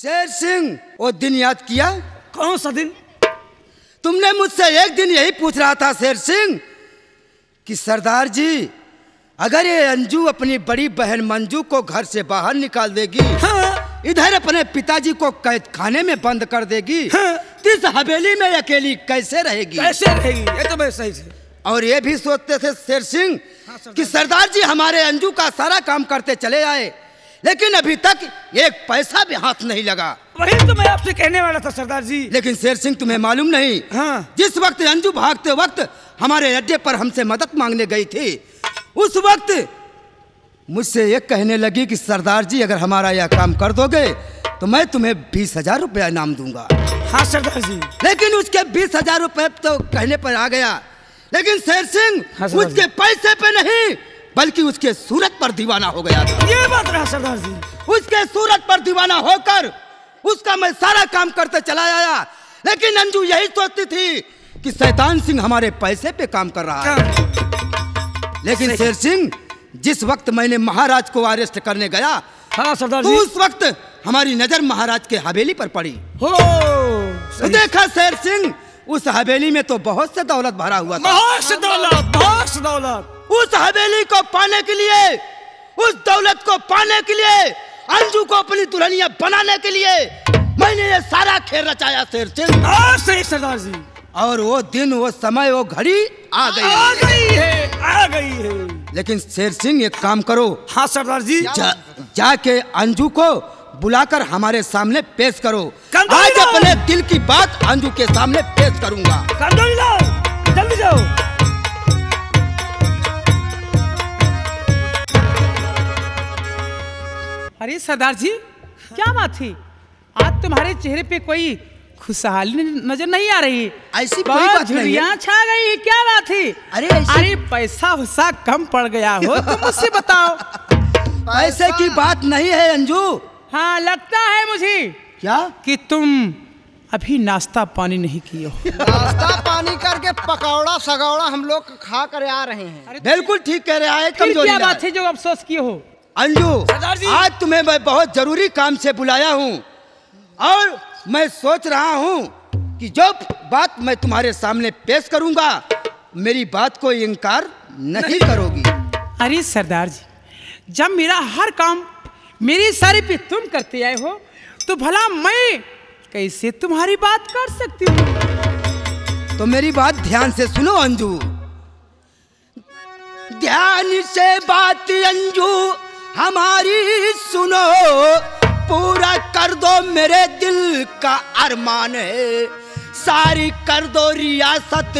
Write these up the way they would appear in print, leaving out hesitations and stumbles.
शेर सिंह, वो दिन याद किया? कौन सा दिन? तुमने मुझसे एक दिन यही पूछ रहा था शेर सिंह कि सरदार जी, अगर ये अंजू अपनी बड़ी बहन मंजू को घर से बाहर निकाल देगी, हाँ। इधर अपने पिताजी को कैद खाने में बंद कर देगी, हाँ। इस हवेली में अकेली कैसे रहेगी? कैसे रहेगी? ये तो मैं सही से। और ये भी सोचते थे शेर सिंह, हाँ, कि सरदार जी हमारे अंजू का सारा काम करते चले आए, लेकिन अभी तक एक पैसा भी हाथ नहीं लगा। वही तो मैं आपसे कहने वाला था सरदार जी। लेकिन शेर सिंह तुम्हें मालूम नहीं, हाँ। जिस वक्त अंजू भागते वक्त हमारे अड्डे पर हमसे मदद मांगने गई थी, उस वक्त मुझसे ये कहने लगी कि सरदार जी अगर हमारा यह काम कर दोगे तो मैं तुम्हें 20,000 रुपया इनाम दूंगा। हाँ सरदार जी। लेकिन उसके 20,000 रुपये तो कहने पर आ गया, लेकिन शेर सिंह, हाँ, उसके पैसे पे नहीं बल्कि उसके सूरत पर दीवाना हो गया था। ये बात रहा सरदार जी। उसके सूरत पर दीवाना होकर उसका मैं सारा काम करते चला आया, लेकिन अंजू यही सोचती थी कि शैतान सिंह हमारे पैसे पे काम कर रहा है। लेकिन शेर सिंह, जिस वक्त मैंने महाराज को अरेस्ट करने गया, हाँ सरदार जी, उस वक्त हमारी नजर महाराज के हवेली पर पड़ी। हो तो देखा शेर सिंह, उस हवेली में तो बहुत से दौलत भरा हुआ था। बहुत से दौलत। उस हवेली को पाने के लिए, उस दौलत को पाने के लिए, अंजू को अपनी दुल्हनिया बनाने के लिए मैंने ये सारा खेल रचाया शेर सिंह। सही सरदार जी। और वो दिन, वो समय, वो घड़ी आ गई है। लेकिन शेर सिंह एक काम करो, हाँ सरदार जी, जाके अंजू को बुलाकर हमारे सामने पेश करो। आज अपने दिल की बात अंजू के सामने पेश करूंगा। जल्दी जाओ। अरे सरदार जी, क्या बात थी, आज तुम्हारे चेहरे पे कोई खुशहाली नजर नहीं आ रही। ऐसी कोई बात नहीं है। छा गई, क्या बात थी? अरे पैसा वैसा कम पड़ गया हो तो मुझसे बताओ। पैसे की बात नहीं है अंजू। हाँ, लगता है मुझे क्या कि तुम अभी नाश्ता पानी नहीं किए हो। नाश्ता पानी करके पकौड़ा सगौड़ा हम लोग खा कर आ रहे हैं। बिल्कुल ठीक कह रहे हैं। क्या बात है जो अफसोस किए हो? अंजू, आज तुम्हें मैं बहुत जरूरी काम से बुलाया हूँ और मैं सोच रहा हूँ कि जो बात मैं तुम्हारे सामने पेश करूँगा, मेरी बात को इनकार नहीं करोगी। अरे सरदार जी, जब मेरा हर काम, मेरी सारी पे तुम करते आए हो, तो भला मैं कैसे तुम्हारी बात कर सकती हूँ? तो मेरी बात ध्यान से सुनो अंजू। ध्यान से बात अंजू हमारी सुनो, पूरा कर दो मेरे दिल का अरमान है, सारी कर दो रियासत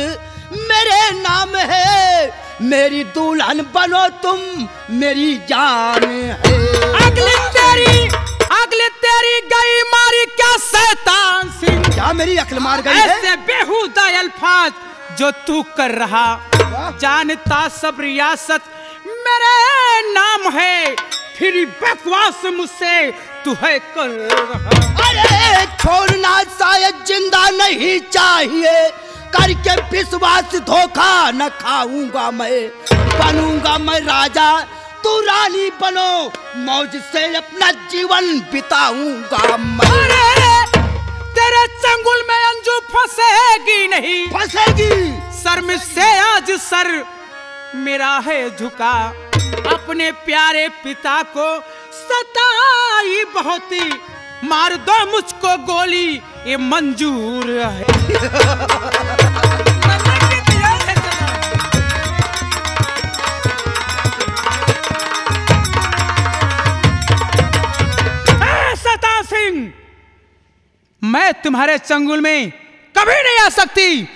मेरे नाम है, मेरी दुल्हन बनो तुम मेरी जान है। अगले तेरी गई मारी क्या शैतान सिंह, क्या मेरी अक्ल मार गई है? ऐसे बेहुदा अल्फाज जो तू कर रहा, जानता सब रियासत मेरे नाम है, फिर बकवास मुझसे तू है कर रहा। अरे छोड़ना शायद जिंदा नहीं चाहिए, करके विश्वास धोखा न खाऊंगा, मैं बनूंगा मैं राजा, तू रानी बनो, मौज से अपना जीवन बिताऊंगा। तेरे चंगुल में अंजू फंसेगी नहीं, फंसेगी। सर में से आज सर मेरा है झुका, अपने प्यारे पिता को सताई बहुत ही, मार दो मुझको गोली ये मंजूर है। मैं तुम्हारे चंगुल में कभी नहीं आ सकती।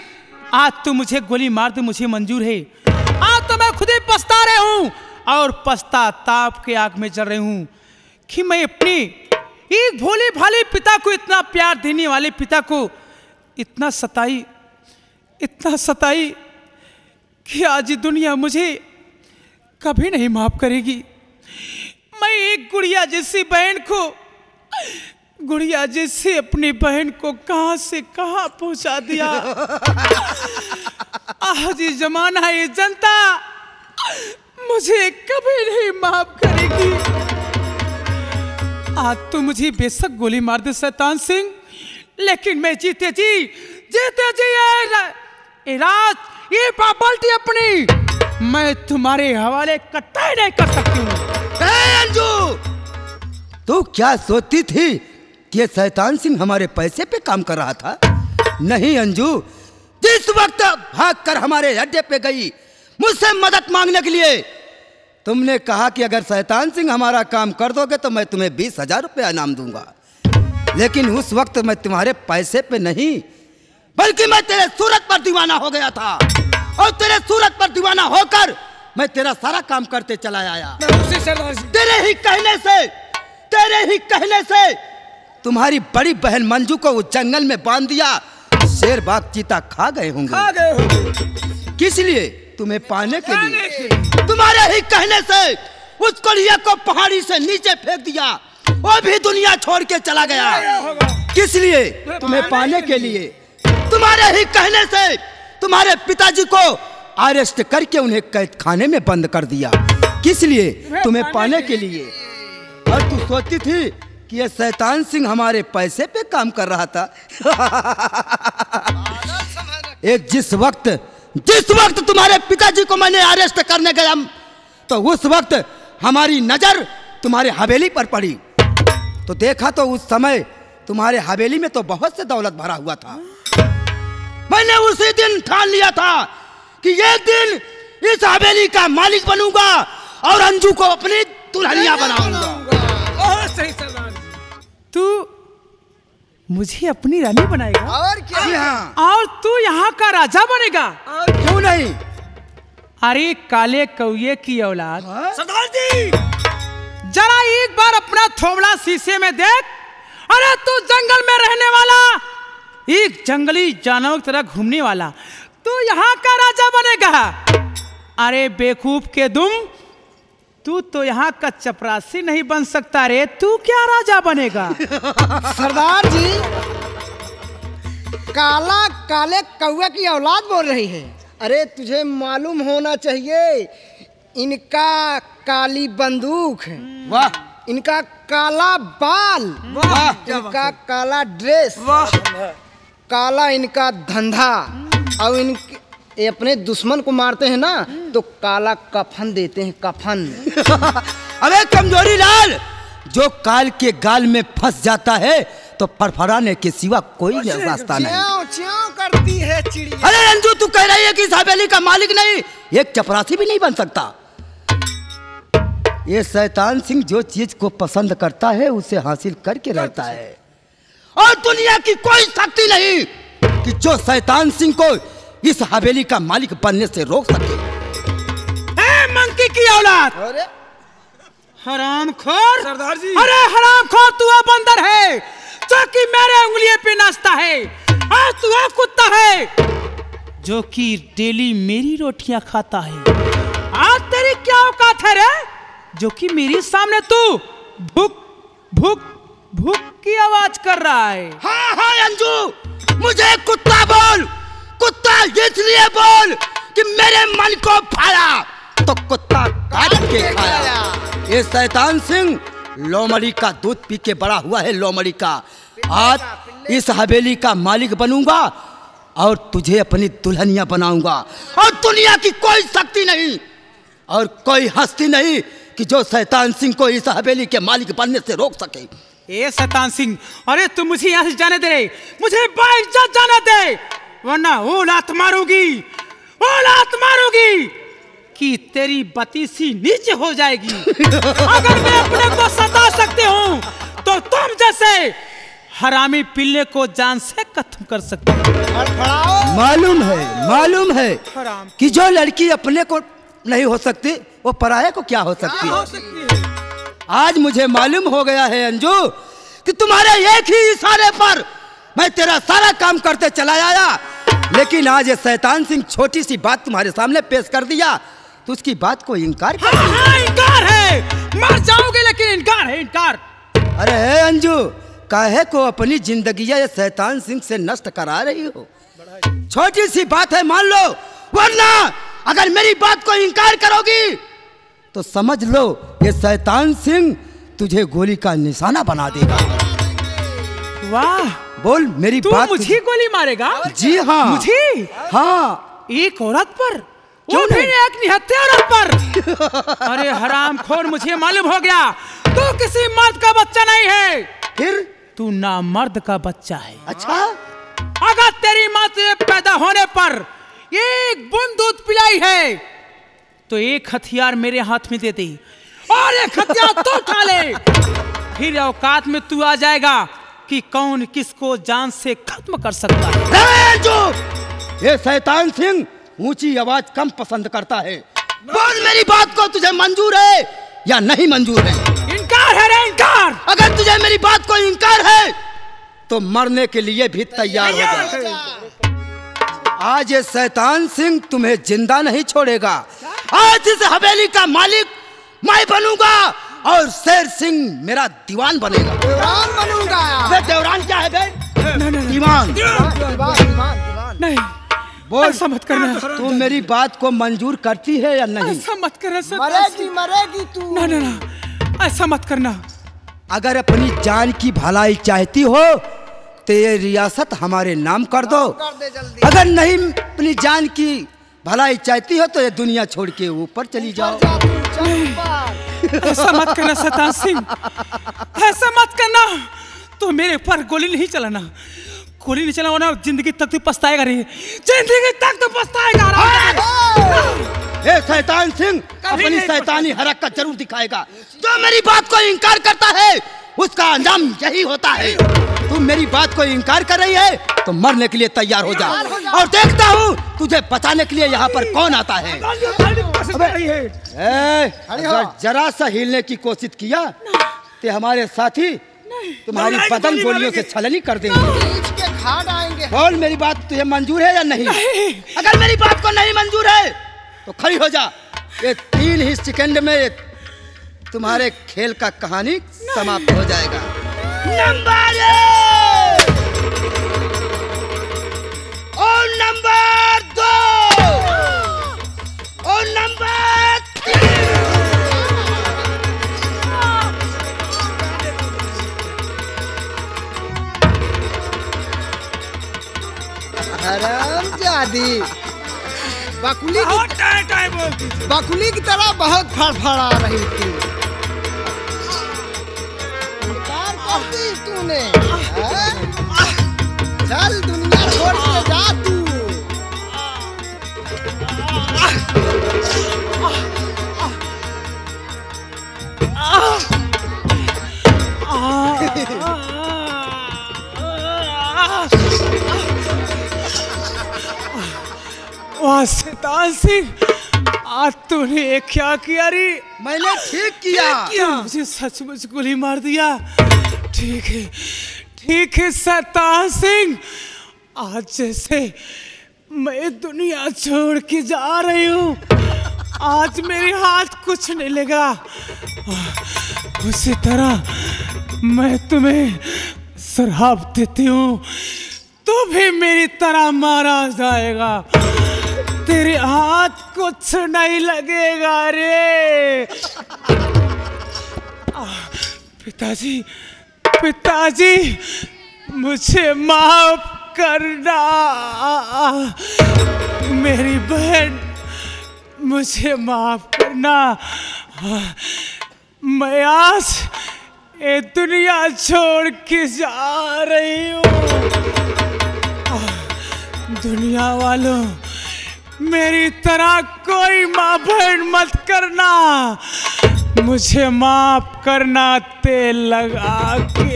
आज तो मुझे गोली मार दो, मुझे मंजूर है। आज तो मैं खुद ही पछता रहा हूँ और पछताताप के आग में जल रही हूँ कि मैं अपने एक भोले भाले पिता को, इतना प्यार देने वाले पिता को इतना सताई कि आज दुनिया मुझे कभी नहीं माफ करेगी। मैं एक गुड़िया जैसी अपनी बहन को कहां से कहां पहुंचा दिया। आज ये जमाना, ये जनता मुझे कभी नहीं माफ करेगी। आज तो मुझे बेशक गोली मार दे शैतान सिंह, लेकिन मैं जीते जी ये प्रॉपर्टी अपनी मैं तुम्हारे हवाले कतई नहीं कर सकती हूँ। अंजू, तू क्या सोचती थी कि शैतान सिंह हमारे पैसे पे काम कर रहा था? नहीं अंजू, जिस वक्त भागकर हमारे अड्डे पे गई मुझसे मदद मांगने के लिए, तुमने कहा कि अगर शैतान सिंह हमारा काम कर दोगे तो मैं तुम्हें 20,000 रुपया इनाम दूंगा। लेकिन उस वक्त मैं तुम्हारे पैसे पे नहीं, बल्कि मैं तेरे सूरत पर दीवाना हो गया था, और तेरे सूरत पर दीवाना होकर मैं तेरा सारा काम करते चला आया। तेरे ही कहने से तुम्हारी बड़ी बहन मंजू को उस जंगल में बांध दिया। शेर बाघ चीता खा गए होंगे। किस लिए? तुम्हें पाने के लिए। तुम्हारे ही कहने से उस कड़िया को पहाड़ी से नीचे फेंक दिया, वो भी दुनिया छोड़ के चला गया। किस लिए? तुम्हें पाने के लिए। तुम्हारे ही कहने से तुम्हारे पिताजी को अरेस्ट करके उन्हें कैद खाने में बंद कर दिया। किस लिए? तुम्हें पाने के लिए। और तू सोचती थी कि ये शैतान सिंह हमारे पैसे पे काम कर रहा था। एक जिस वक्त तुम्हारे पिताजी को मैंने अरेस्ट करने गया तो उस वक्त हमारी नजर तुम्हारे हवेली पर पड़ी, तो देखा तो उस समय तुम्हारे हवेली में तो बहुत से दौलत भरा हुआ था। मैंने उसी दिन ठान लिया था कि एक दिन इस हवेली का मालिक बनूंगा और अंजू को अपनी दुल्हनिया बनाऊंगा। तू मुझे अपनी रानी बनाएगा? और क्या? हाँ। और तू यहाँ का राजा बनेगा? क्यों नहीं? अरे काले कौए की औलाद, जरा एक बार अपना थोबड़ा शीशे में देख। अरे तू जंगल में रहने वाला, एक जंगली जानवर की तरह घूमने वाला, तू यहाँ का राजा बनेगा। अरे बेवकूफ के दुम, तू तो यहाँ का चपरासी नहीं बन सकता। रे तू क्या राजा बनेगा? सरदार जी, काले कौवे की औलाद बोल रही है। अरे तुझे मालूम होना चाहिए, इनका काली बंदूक है, वाह, इनका काला बाल, वाह, इनका काला ड्रेस, वाह, काला इनका धंधा। और इनके अपने दुश्मन को मारते हैं ना तो काला कफन देते हैं, कफन। अबे कमजोरी लाल, जो काल के गाल में फंस जाता है तो फड़फड़ाने के सिवा कोई रास्ता नहीं। च्यों करती है चिड़िया। अरे रंजू, तू कह रही है कि इस हवेली का मालिक नहीं, एक चपरासी भी नहीं बन सकता। ये शैतान सिंह जो चीज को पसंद करता है उसे हासिल करके रहता है, और दुनिया की कोई शक्ति नहीं कि जो शैतान सिंह को इस हवेली का मालिक बनने से रोक सके। ए मंकी की औलाद, अरे हरामखोर सरदार जी, अरे हरामखोर, तू बंदर है जो कि मेरे उंगलियों पे नाचता है, और तू कुत्ता है जो कि डेली मेरी रोटियां खाता है। आज तेरी क्या औकात है रे, जो कि मेरे सामने तू भूख भूख भूख की आवाज कर रहा है। हाँ अंजू, मुझे कुत्ता बोल, कुत्ता इसलिए बोल कि मेरे मन को फाड़ा तो कुत्ता काट के खाया। ये शैतान सिंह लोमड़ी का दूध पी के बड़ा हुआ है, लोमड़ी का। आज इस हवेली का मालिक बनूंगा और तुझे अपनी दुल्हनिया बनाऊंगा, और दुनिया की कोई शक्ति नहीं और कोई हस्ती नहीं कि जो शैतान सिंह को इस हवेली के मालिक बनने से रोक सके। ए शैतान सिंह, अरे तुम मुझे यहाँ से जाने दे रहे, मुझे बाइज्जत जाने दे, वरना वो लात मारूंगी कि तेरी बत्तीसी नीचे हो जाएगी। अगर मैं अपने को सता सकते हूँ तो तुम जैसे हरामी पिल्ले को जान से खत्म कर सकते हो। मालूम है कि जो लड़की अपने को नहीं हो सकती वो पराये को क्या हो सकती है। आज मुझे मालूम हो गया है अंजू कि तुम्हारे एक ही इशारे पर मैं तेरा सारा काम करते चला आया, लेकिन आज ये शैतान सिंह छोटी सी बात तुम्हारे सामने पेश कर दिया तो उसकी बात को इनकार कर दिया। हाँ, इनकार है, मर जाओगे लेकिन इनकार। अरे अंजू, काहे को अपनी जिंदगी ये शैतान सिंह से नष्ट करा रही हो? छोटी सी बात है, मान लो, वरना अगर मेरी बात को इनकार करोगी तो समझ लो ये शैतान सिंह तुझे गोली का निशाना बना देगा। वाह बोल मेरी तू बात, मुझे गोली मारेगा? जी हाँ मुझे। हाँ एक औरत पर, वो भी एक निहत्थे औरत पर। अरे हरामखोर मुझे मालूम हो गया तू किसी मर्द का बच्चा नहीं है। फिर तू ना मर्द का बच्चा है। अच्छा अगर तेरी माँ तुझे पैदा होने पर एक बूंद दूध पिलाई है तो एक हथियार मेरे हाथ में देती और एक हथियार तो उठा ले। फिर औकात में तू आ जाएगा कि कौन किसको जान से खत्म कर सकता है। जो ये शैतान सिंह ऊंची आवाज कम पसंद करता है। बोल मेरी बात को तुझे मंजूर है या नहीं मंजूर है? इनकार है रे इनकार। अगर तुझे मेरी बात को इनकार है तो मरने के लिए भी तैयार हो जा। आज ये शैतान सिंह तुम्हें जिंदा नहीं छोड़ेगा। आज इस हवेली का मालिक मैं बनूंगा और शेर सिंह मेरा दीवान बनेगा। दीवान बनूंगा। बे दीवान क्या है बे? दीवान। दीवान नहीं बोल समझ करना। तू मेरी बात को मंजूर करती है या नहीं? ऐसा मत करना सर। मरेगी मरेगी तू। ना ना ना ऐसा मत करना। अगर अपनी जान की भलाई चाहती हो तो ये रियासत हमारे नाम कर दो। अगर नहीं अपनी जान की भलाई चाहती हो तो ये दुनिया छोड़ के ऊपर चली जाओ। ऐसा मत करना शैतान सिंह, ऐसा मत करना। तो मेरे ऊपर गोली नहीं चलाना, गोली नहीं चलाओ ना। जिंदगी तक तू पछताएगा रे, जिंदगी तक तू पछताएगा। ए शैतान सिंह अपनी शैतानी हरकत जरूर दिखाएगा। जो मेरी बात को इनकार करता है उसका अंजाम यही होता है। तुम मेरी बात को इनकार कर रही है तो मरने के लिए तैयार हो जा। और देखता हूँ तुझे बचाने के लिए यहाँ पर कौन आता है। जरा सा हिलने की कोशिश किया ते हमारे साथी तुम्हारी बदन गोलियों से छलनी कर देंगे। बोल मेरी बात तुझे मंजूर है या नहीं? अगर मेरी बात को नहीं मंजूर है तो खड़ी हो जा। ये 3 ही सेकंड में तुम्हारे खेल का कहानी समाप्त हो जाएगा। नंबर एक और नंबर 2 और नंबर 3। हरामजादी बकुली की तरह बहुत फड़फड़ा रही थी। तूने चल दुनिया छोड़ के जा तू। वाह शैतान सिंह आज तूने क्या किया रे? मैंने ठीक किया। मुझे सचमुच गोली मार दिया। ठीक है शैतान सिंह, आज जैसे मैं दुनिया छोड़ के जा रही हूँ आज मेरे हाथ कुछ नहीं लगा, उसी तरह मैं तुम्हें शराब देती हूँ तो भी मेरी तरह मारा जाएगा। तेरे हाथ कुछ नहीं लगेगा रे। पिताजी पिताजी मुझे माफ करना। मेरी बहन मुझे माफ करना। मैं आज ये दुनिया छोड़ के जा रही हूँ। दुनिया वालों मेरी तरह कोई माँ बहन मत करना। मुझे माफ करना तेल लगा के।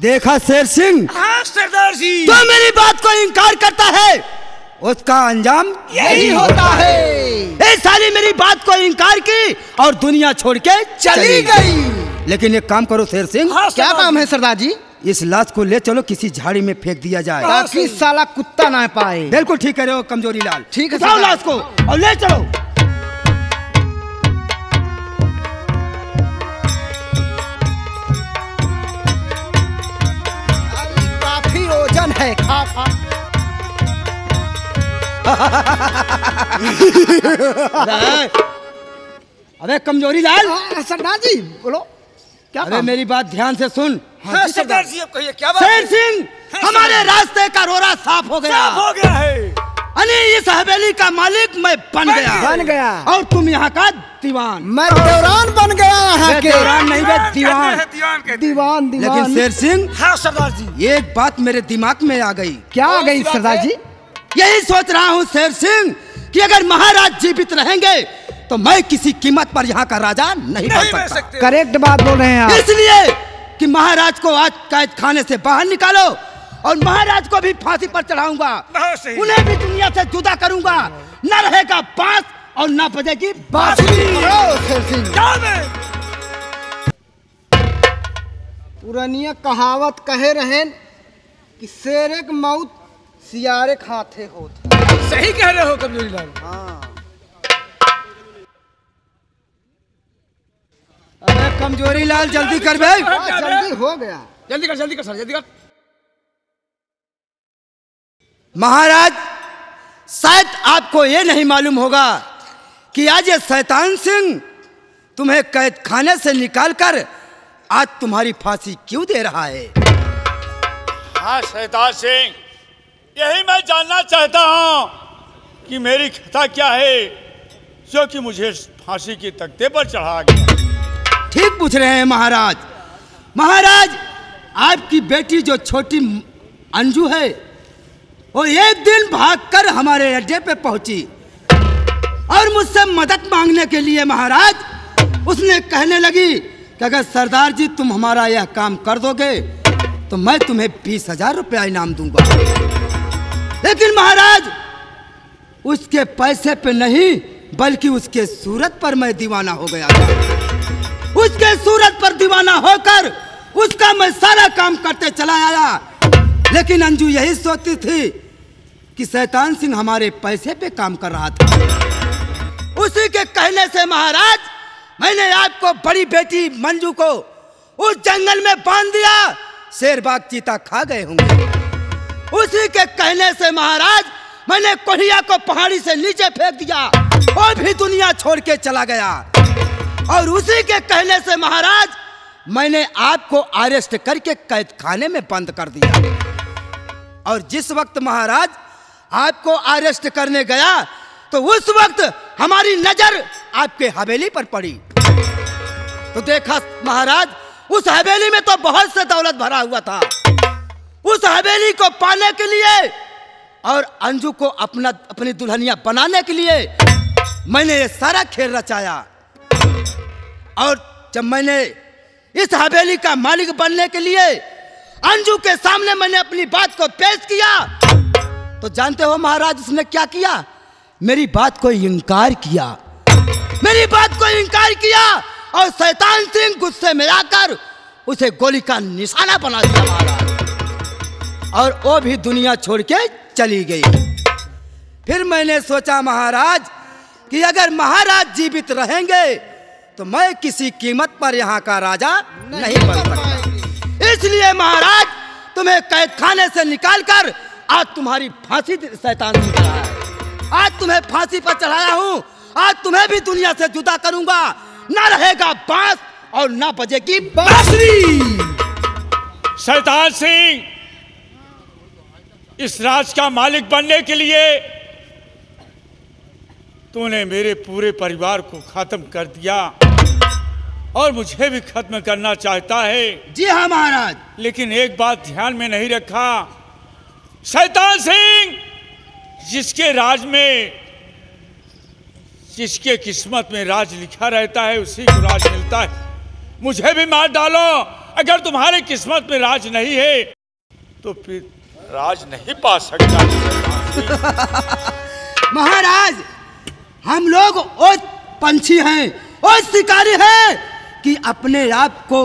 देखा शेर सिंह? हाँ सरदार जी। जो मेरी बात को इनकार करता है उसका अंजाम यही होता है। ये साली मेरी बात को इनकार की और दुनिया छोड़ के चली गई। लेकिन एक काम करो शेर सिंह। हाँ, क्या काम है सरदार जी? इस लाश को ले चलो किसी झाड़ी में फेंक दिया जाए ताकि साला कुत्ता ना पाए। बिल्कुल ठीक कह रहे हो कमजोरी लाल। ठीक है जाओ लाश को और ले चलो। है खा। अरे कमजोरी लाल सरदार जी बोलो क्या? अरे मेरी बात ध्यान से सुन। हाँ सरदार जी आप कहिए क्या बात? शेर सिंह हमारे रास्ते का रोरा साफ हो गया है। अरे इस हवेली का मालिक मैं बन गया और तुम यहाँ का दीवान। मैं दौरान बन गया है के नहीं मैं दीवान। लेकिन शेर सिंह हाँ सरदार जी एक बात मेरे दिमाग में आ गई। क्या आ गई सरदार जी? यही सोच रहा हूँ शेर सिंह कि अगर महाराज जीवित रहेंगे तो मैं किसी कीमत पर यहाँ का राजा नहीं बन सकता। करेक्ट बात बोल रहे हैं। इसलिए कि महाराज को आज कैद खाने से बाहर निकालो और महाराज को भी फांसी पर चढ़ाऊंगा। उन्हें भी दुनिया से जुदा करूंगा। न रहेगा बांस और न बजेगी बांसुरी। पुरानी कहावत कहे रहेन कि शेरे के मौत सियारे खाते होत। सही कह रहे हो कमजोरी लाल। हाँ अरे कमजोरी लाल जल्दी कर भाई। जल्दी हो गया। जल्दी कर सर जल्दी कर। महाराज शायद आपको ये नहीं मालूम होगा कि आज ये शैतान सिंह तुम्हें कैद खाने से निकालकर आज तुम्हारी फांसी क्यों दे रहा है। हाँ शैतान सिंह यही मैं जानना चाहता हूँ कि मेरी खता क्या है जो कि मुझे फांसी के तख्ते पर चढ़ा गया। ठीक पूछ रहे हैं महाराज। महाराज आपकी बेटी जो छोटी अंजू है वो एक दिन भागकर हमारे अड्डे पे पहुंची और मुझसे मदद मांगने के लिए महाराज उसने कहने लगी कि अगर सरदार जी तुम हमारा यह काम कर दोगे तो मैं तुम्हें 20,000 रुपया इनाम दूंगा। लेकिन महाराज उसके पैसे पे नहीं बल्कि उसके सूरत पर मैं दीवाना हो गया था। उसके सूरत पर दीवाना होकर उसका मैं सारा काम करते चला आया। लेकिन अंजू यही सोचती थी कि शैतान सिंह हमारे पैसे पे काम कर रहा था। उसी के कहने से महाराज मैंने आपको बड़ी बेटी मंजू को उस जंगल में बांध दिया। शेरबाग चीता खा गए होंगे। उसी के कहने से महाराज मैंने कोहिया को पहाड़ी से नीचे फेंक दिया और भी दुनिया छोड़ के चला गया। और उसी के कहने से महाराज मैंने आपको अरेस्ट करके कैद खाने में बंद कर दिया। और जिस वक्त महाराज आपको अरेस्ट करने गया तो उस वक्त हमारी नजर आपके हवेली पर पड़ी तो देखा महाराज उस हवेली में तो बहुत से दौलत भरा हुआ था। उस हवेली को पाने के लिए और अंजू को अपनी दुल्हनिया बनाने के लिए मैंने ये सारा खेल रचाया। और जब मैंने इस हवेली का मालिक बनने के लिए अंजू के सामने मैंने अपनी बात को पेश किया तो जानते हो महाराज उसने क्या किया? मेरी बात को इनकार किया। मेरी बात को इनकार किया और शैतान सिंह गुस्से में आकर उसे गोली का निशाना बना दिया महाराज। और वो भी दुनिया छोड़ के चली गई। फिर मैंने सोचा महाराज कि अगर महाराज जीवित रहेंगे तो मैं किसी कीमत पर यहाँ का राजा नहीं बन सकता। इसलिए महाराज तुम्हें कैद खाने से निकालकर आज तुम्हारी फांसी शैतान सिंह चढ़ाया है। आज तुम्हें फांसी पर चढ़ाया हूँ। आज तुम्हें भी दुनिया से जुदा करूंगा। ना रहेगा बांस और ना बजेगी बांसुरी। शैतान सिंह इस राज का मालिक बनने के लिए तूने मेरे पूरे परिवार को खत्म कर दिया और मुझे भी खत्म करना चाहता है। जी हाँ महाराज। लेकिन एक बात ध्यान में नहीं रखा शैतान सिंह जिसके राज में जिसके किस्मत में राज लिखा रहता है उसी को राज मिलता है। मुझे भी मार डालो अगर तुम्हारे किस्मत में राज नहीं है तो फिर राज नहीं पा सकता। महाराज हम लोग वो पंछी हैं वो शिकारी हैं कि अपने आप को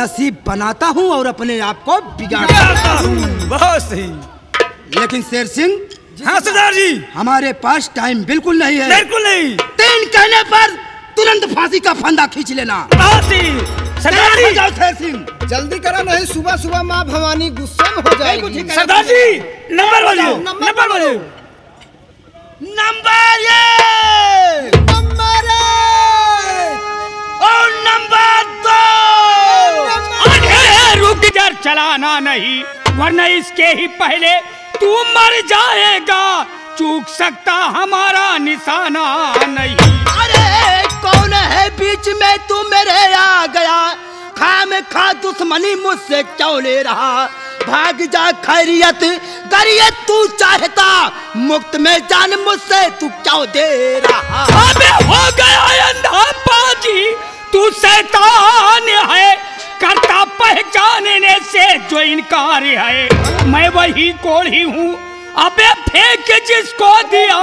नसीब बनाता हूं और अपने आप को बिगाड़ता हूं। बहुत सही। लेकिन शेर सिंह हाँ सरदार जी हमारे पास टाइम बिल्कुल नहीं है। बिल्कुल नहीं। 3 कहने पर तुरंत फांसी का फंदा खींच लेना। बहुत सही सरदार जी। जाओ शेर सिंह जल्दी करो नहीं सुबह सुबह माँ भवानी गुस्सा में हो जाएगी। सरदार जी नंबर बोलो नंबर ये नहीं, वरना इसके ही पहले तू मर जाएगा, चूक सकता हमारा निशाना नहीं। अरे कौन है बीच में तू मेरे आ गया, खाम खा दुश्मनी मुझसे क्यों ले रहा, भाग जा खैरियत करियत तू चाहता, मुक्त में जान मुझसे तू क्यों दे रहा। अबे हो गया अंधा पाजी, तू शैतान है, करता पहचानने से जो इनकार है, मैं वही कोढ़ी हूँ। अबे फेंक जिसको दिया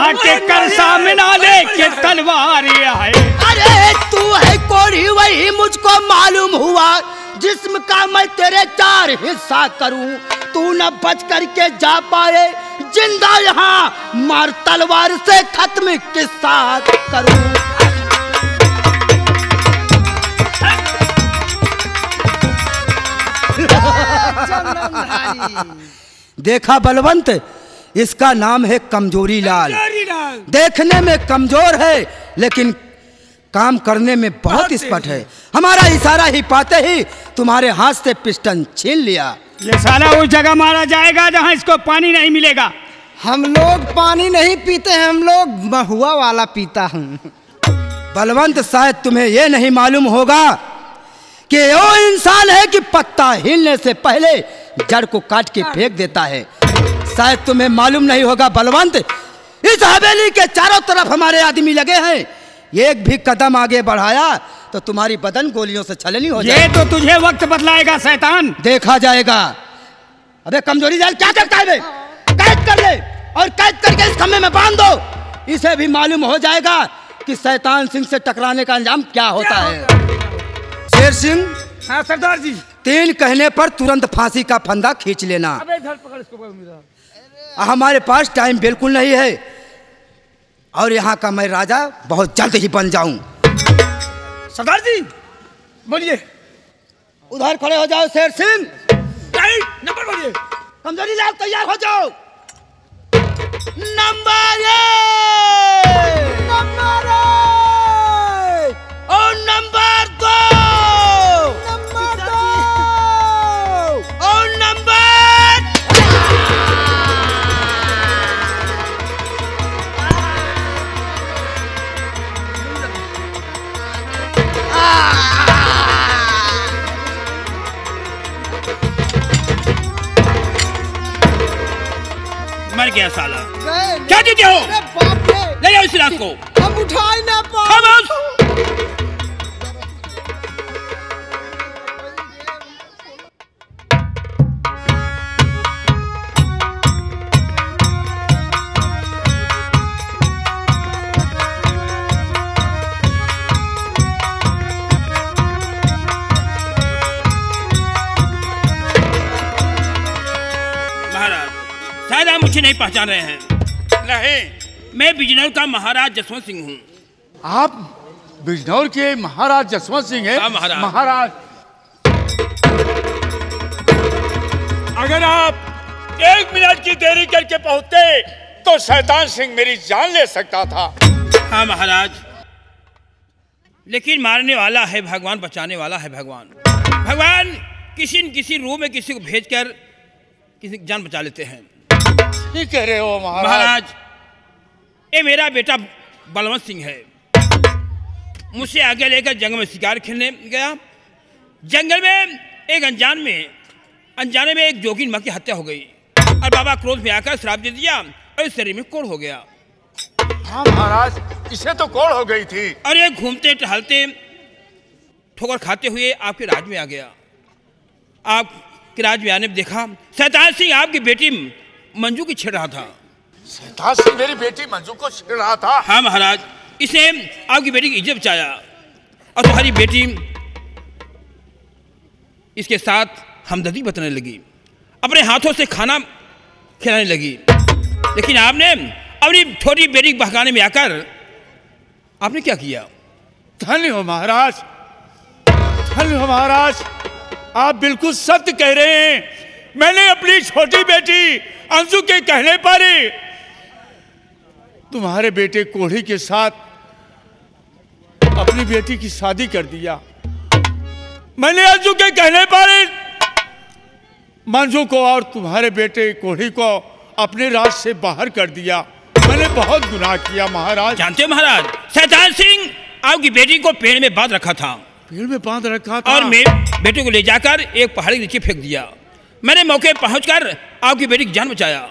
आके कर सामना लेके तलवार है। अरे तू है कोढ़ी वही मुझको मालूम हुआ, जिस्म का मैं तेरे चार हिस्सा करूं, तू न बच करके जा पाए जिंदा यहाँ, मार तलवार से खत्म किस्सा करूं। देखा बलवंत, इसका नाम है कमजोरी लाल। देखने में कमजोर है लेकिन काम करने में बहुत स्पष्ट है। हमारा इशारा ही पाते ही तुम्हारे हाथ से पिस्टन छीन लिया। ये साला उस जगह मारा जाएगा जहाँ इसको पानी नहीं मिलेगा। हम लोग पानी नहीं पीते हैं, हम लोग महुआ वाला पीता हूँ। बलवंत शायद तुम्हें ये नहीं मालूम होगा कि वो इंसान है कि पत्ता हिलने से पहले जड़ को काट के फेंक देता है। शायद तुम्हें मालूम नहीं होगा बलवंत, इस हवेली के चारों तरफ हमारे आदमी लगे हैं, एक भी कदम आगे बढ़ाया तो तुम्हारी बदन गोलियों से छलनी हो जाए। ये तो तुझे वक्त बतलाएगा शैतान। देखा जाएगा। अबे कमजोरी लाल क्या करता है, कैद कर ले और कैद करके इस खम्भे में बांध दो, इसे भी मालूम हो जाएगा कि शैतान सिंह से टकराने का अंजाम क्या होता है। शेर सिंह। हाँ सरदार जी। 3 कहने पर तुरंत फांसी का फंदा खींच लेना। अबे धर पकड़ इसको, हमारे पास टाइम बिल्कुल नहीं है और यहाँ का मैं राजा बहुत जल्द ही बन जाऊं। सरदार जी बोलिए। उधर खड़े हो जाओ शेर सिंह, नंबर बोलिए। कमजोरी लाल तैयार हो जाओ। क्या साला क्या देते हो, ले जाओ इस लाश को। हम उठाए ना पाओ। नहीं पहचान रहे हैं? नहीं, मैं बिजनौर का महाराज जसवंत सिंह हूँ। आप बिजनौर के महाराज जसवंत सिंह हैं? महाराज। अगर आप 1 मिनट की देरी करके पहुँचते तो शैतान सिंह मेरी जान ले सकता था। हाँ महाराज, लेकिन मारने वाला है भगवान, बचाने वाला है भगवान। भगवान किसी न किसी रूप में किसी को भेजकर किसी की जान बचा लेते हैं। ठीक कह रहे हो महाराज। ये मेरा बेटा बलवंत सिंह है, मुझसे आगे लेकर जंगल में शिकार खेलने गया। जंगल में एक अनजाने में एक जोगिन माँ की हत्या हो गई और बाबा क्रोध में आकर श्राप दे दिया और शरीर में कोढ़ हो गया। हाँ महाराज, इसे तो कोढ़ हो गई थी। और ये घूमते टहलते ठोकर खाते हुए आपके राज में आ गया। आपके राज में आने में देखा शैतान सिंह आपकी बेटी मंजू की छेड़ रहा था। शैतान सिंह मेरी बेटी मंजू को छेड़ रहा था। हाँ महाराज, इसे आपकी बेटी की इज्जत बचाया और तुम्हारी बेटी इसके साथ हमदर्दी बरतने लगी, अपने हाथों से खाना खिलाने लगी। लेकिन आपने अपनी छोटी बेटी बहकाने में आकर आपने क्या किया? धन्य हो महाराज, धन्य हो महाराज, आप बिल्कुल सत्य कह रहे हैं। मैंने अपनी छोटी बेटी अंजू के कहने पर ही तुम्हारे बेटे कोढ़ी के साथ अपनी बेटी की शादी कर दिया। मैंने अंजू के कहने पर ही मंजू को और तुम्हारे बेटे कोढ़ी को अपने राज्य से बाहर कर दिया। मैंने बहुत गुनाह किया महाराज। जानते हो महाराज, शैतान सिंह आपकी बेटी को पेड़ में बांध रखा था। पेड़ में बांध रखा था और मैं बेटे को ले जाकर एक पहाड़ी के नीचे फेंक दिया। मैंने मौके पहुंचकर आपकी बेटी की जान बचाया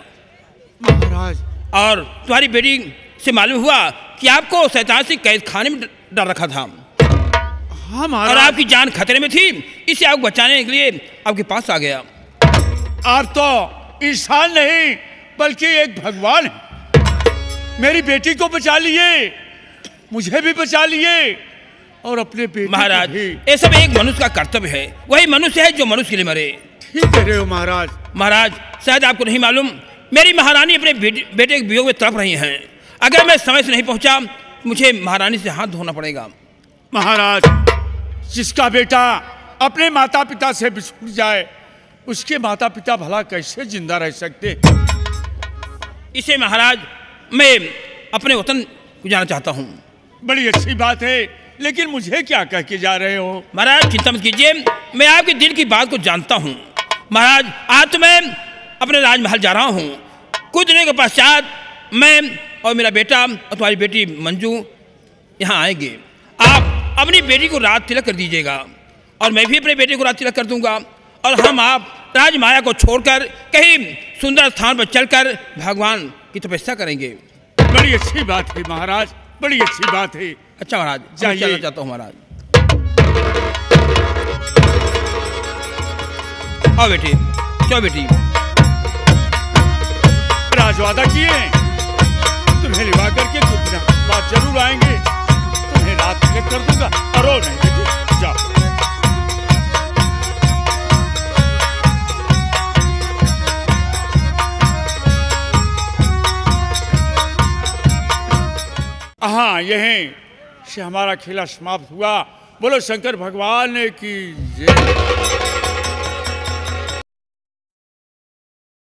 महाराज। और तुम्हारी बेटी से मालूम हुआ कि आपको शैतान सिंह कैद खाने में डाल रखा था। हाँ महाराज। और आपकी जान खतरे में थी, इसे आपको बचाने के लिए आपके पास आ गया। आप तो इंसान नहीं बल्कि एक भगवान है। मेरी बेटी को बचा लिए, मुझे भी बचा लिए और अपने बेटे महाराज। ये सब एक मनुष्य का कर्तव्य है, वही मनुष्य है जो मनुष्य के लिए मरे। ठीक कह रहे हो महाराज। महाराज शायद आपको नहीं मालूम, मेरी महारानी अपने बेटे के वियोग में तड़प रही हैं। अगर मैं समय से नहीं पहुंचा, मुझे महारानी से हाथ धोना पड़ेगा। महाराज जिसका बेटा अपने माता पिता से बिछुड़ जाए, उसके माता पिता भला कैसे जिंदा रह सकते। इसे महाराज मैं अपने वतन को जाना चाहता हूँ। बड़ी अच्छी बात है, लेकिन मुझे क्या कह के जा रहे हो। महाराज चिंता मत कीजिए, मैं आपके दिल की बात को जानता हूँ। महाराज आज तो मैं अपने राजमहल जा रहा हूँ। कुछ दिनों के पश्चात मैं और मेरा बेटा और तुम्हारी बेटी मंजू यहाँ आएंगे। आप अपनी बेटी को रात तिलक कर दीजिएगा और मैं भी अपने बेटे को रात तिलक कर दूंगा और हम आप राजमाया को छोड़कर कहीं सुंदर स्थान पर चलकर भगवान की तपस्या करेंगे। बड़ी अच्छी बात है महाराज, बड़ी अच्छी बात है। अच्छा महाराज चलना चाहता हूँ महाराज। आओ बेटी, चलो बेटी। राजवादा किए हैं तुम्हें लिवा करके, कुछ बात जरूर आएंगे, तुम्हें रात में कर दूंगा। अरो नहीं बेटी जाओ। हाँ यहीं से हमारा खेला समाप्त हुआ। बोलो शंकर भगवान की जय।